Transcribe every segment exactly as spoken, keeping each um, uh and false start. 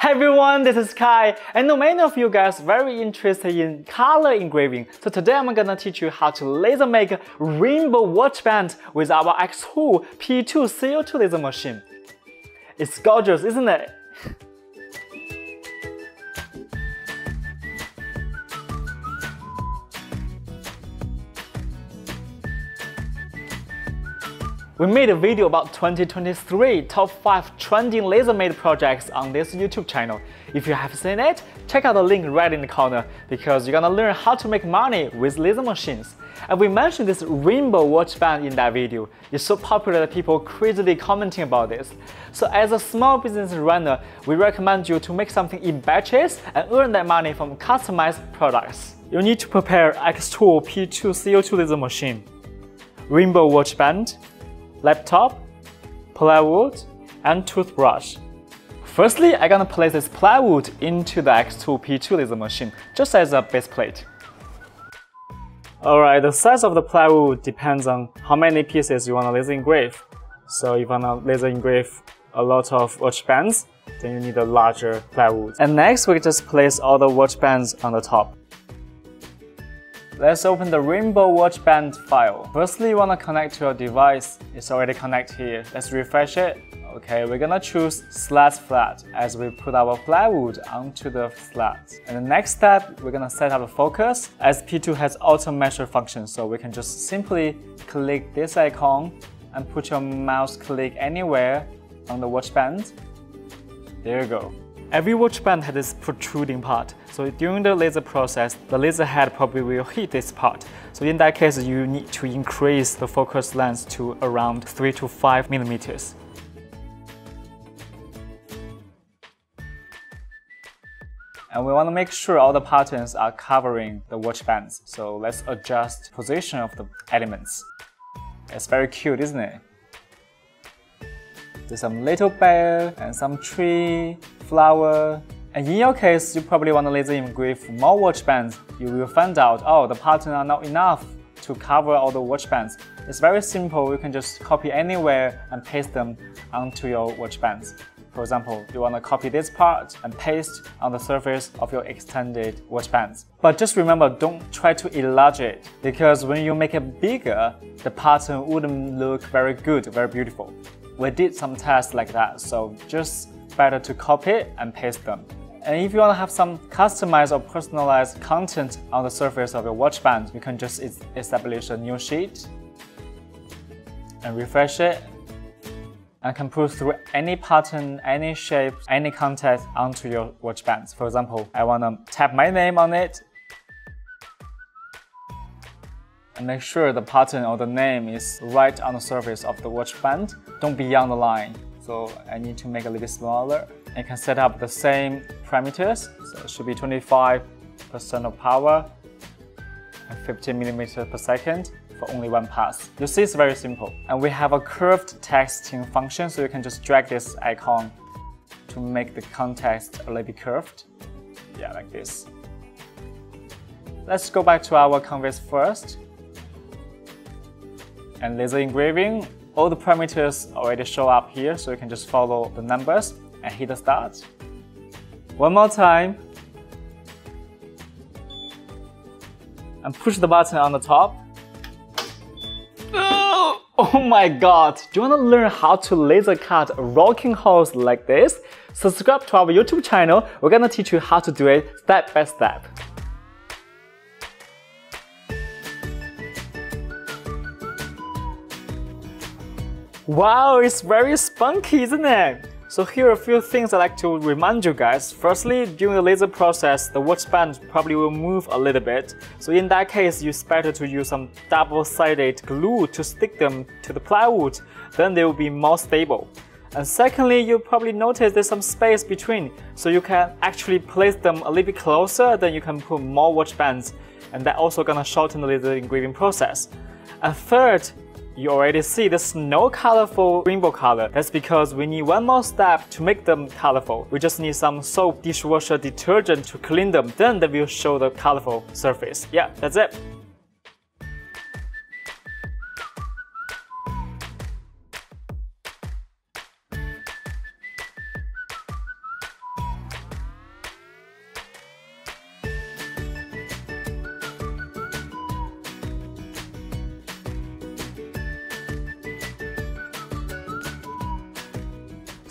Hey everyone, this is Kai. I know many of you guys are very interested in color engraving, so today I'm gonna teach you how to laser make a rainbow watch band with our xTool P two C O two laser machine. It's gorgeous, isn't it? We made a video about twenty twenty-three top five trending laser-made projects on this YouTube channel. If you have seen it, check out the link right in the corner, because you're gonna learn how to make money with laser machines. And we mentioned this rainbow watch band in that video. It's so popular that people crazily commenting about this. So as a small business runner, we recommend you to make something in batches and earn that money from customized products. You need to prepare xTool P two C O two laser machine, rainbow watch band, laptop, plywood, and toothbrush. Firstly, I'm gonna place this plywood into the xTool P two laser machine, just as a base plate. Alright, the size of the plywood depends on how many pieces you wanna laser engrave. So if you wanna laser engrave a lot of watch bands, then you need a larger plywood. And next, we just place all the watch bands on the top. Let's open the rainbow watch band file. Firstly, you want to connect to your device. It's already connected here. Let's refresh it. Okay, we're gonna choose slat flat as we put our plywood onto the slat. And the next step, we're gonna set up a focus, as P two has auto measure function, so we can just simply click this icon and put your mouse click anywhere on the watch band. There you go. Every watch band has this protruding part, so during the laser process, the laser head probably will hit this part. So in that case, you need to increase the focus length to around three to five millimeters. And we want to make sure all the patterns are covering the watch bands, so let's adjust position of the elements. It's very cute, isn't it? There's some little bear and some tree, flower. And in your case, you probably want to laser engrave more watch bands. You will find out, oh, the patterns are not enough to cover all the watch bands. It's very simple. You can just copy anywhere and paste them onto your watch bands. For example, you want to copy this part and paste on the surface of your extended watch bands. But just remember, don't try to enlarge it, because when you make it bigger, the pattern wouldn't look very good, very beautiful. We did some tests like that, so just better to copy and paste them. And if you want to have some customized or personalized content on the surface of your watch band, you can just establish a new sheet and refresh it, and can pull through any pattern, any shape, any content onto your watch bands. For example, I want to tap my name on it, and make sure the pattern or the name is right on the surface of the watch band. Don't be beyond the line. So I need to make it a little bit smaller. I can set up the same parameters. So it should be twenty-five percent of power and fifteen millimeters per second for only one pass. You see, it's very simple. And we have a curved texting function, so you can just drag this icon to make the context a little bit curved. Yeah, like this. Let's go back to our canvas first. And laser engraving, all the parameters already show up here, so you can just follow the numbers and hit the start. One more time. And push the button on the top. Oh my god! Do you want to learn how to laser cut a rocking horse like this? Subscribe to our YouTube channel. We're gonna teach you how to do it step by step. Wow, it's very spunky, isn't it? So here are a few things I'd like to remind you guys. Firstly, during the laser process, the watch band probably will move a little bit. So in that case, it's better to use some double-sided glue to stick them to the plywood. Then they will be more stable. And secondly, you probably notice there's some space between, so you can actually place them a little bit closer, then you can put more watch bands. And that also gonna shorten the laser engraving process. And third, you already see there's no colorful rainbow color. That's because we need one more step to make them colorful. We just need some soap, dishwasher, detergent to clean them. Then they will show the colorful surface. Yeah, that's it.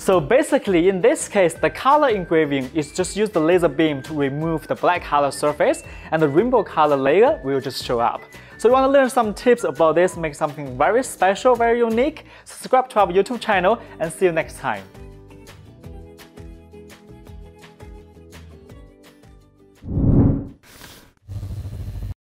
So basically, in this case, the color engraving is just use the laser beam to remove the black color surface, and the rainbow color layer will just show up. So you want to learn some tips about this, make something very special, very unique? Subscribe to our YouTube channel, and see you next time.